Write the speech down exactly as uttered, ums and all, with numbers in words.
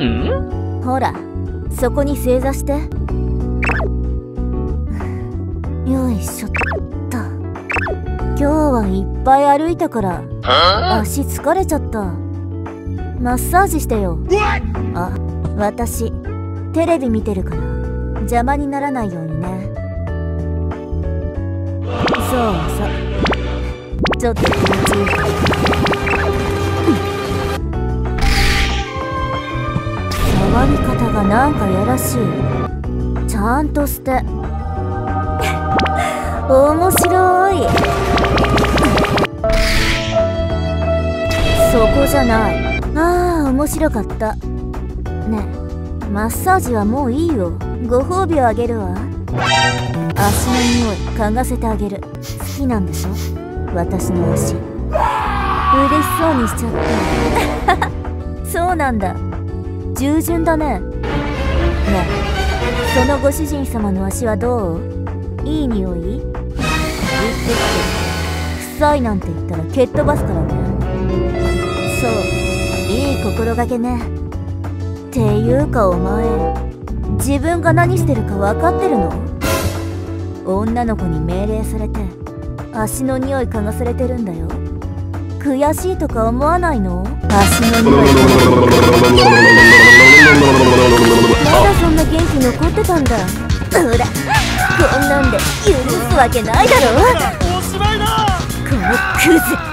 うん、ほらそこに正座して。よいしょっと。今日はいっぱい歩いたから足疲れちゃった。マッサージしてよ。あ、私テレビ見てるから邪魔にならないようにね。そうそう、ちょっと気持ちいい。触り方がなんかやらしい。ちゃんとして。面白い。そこじゃない。ああ、面白かった。ねえ、マッサージはもういいよ。ご褒美をあげるわ。足の匂い嗅がせてあげる。好きなんでしょ、私の足。嬉しそうにしちゃった。そうなんだ、従順だね。ねえ、そのご主人様の足はどう？いい匂い？言ってきて。臭いなんて言ったら蹴っ飛ばすからね。そう、いい心がけね。っていうかお前、自分が何してるか分かってるの？女の子に命令されて足の匂い嗅がされてるんだよ。悔しいとか思わないの？足の匂い。まだそんな元気残ってたんだ。ほら、こんなんで許すわけないだろ。おしまいだ、このクズ。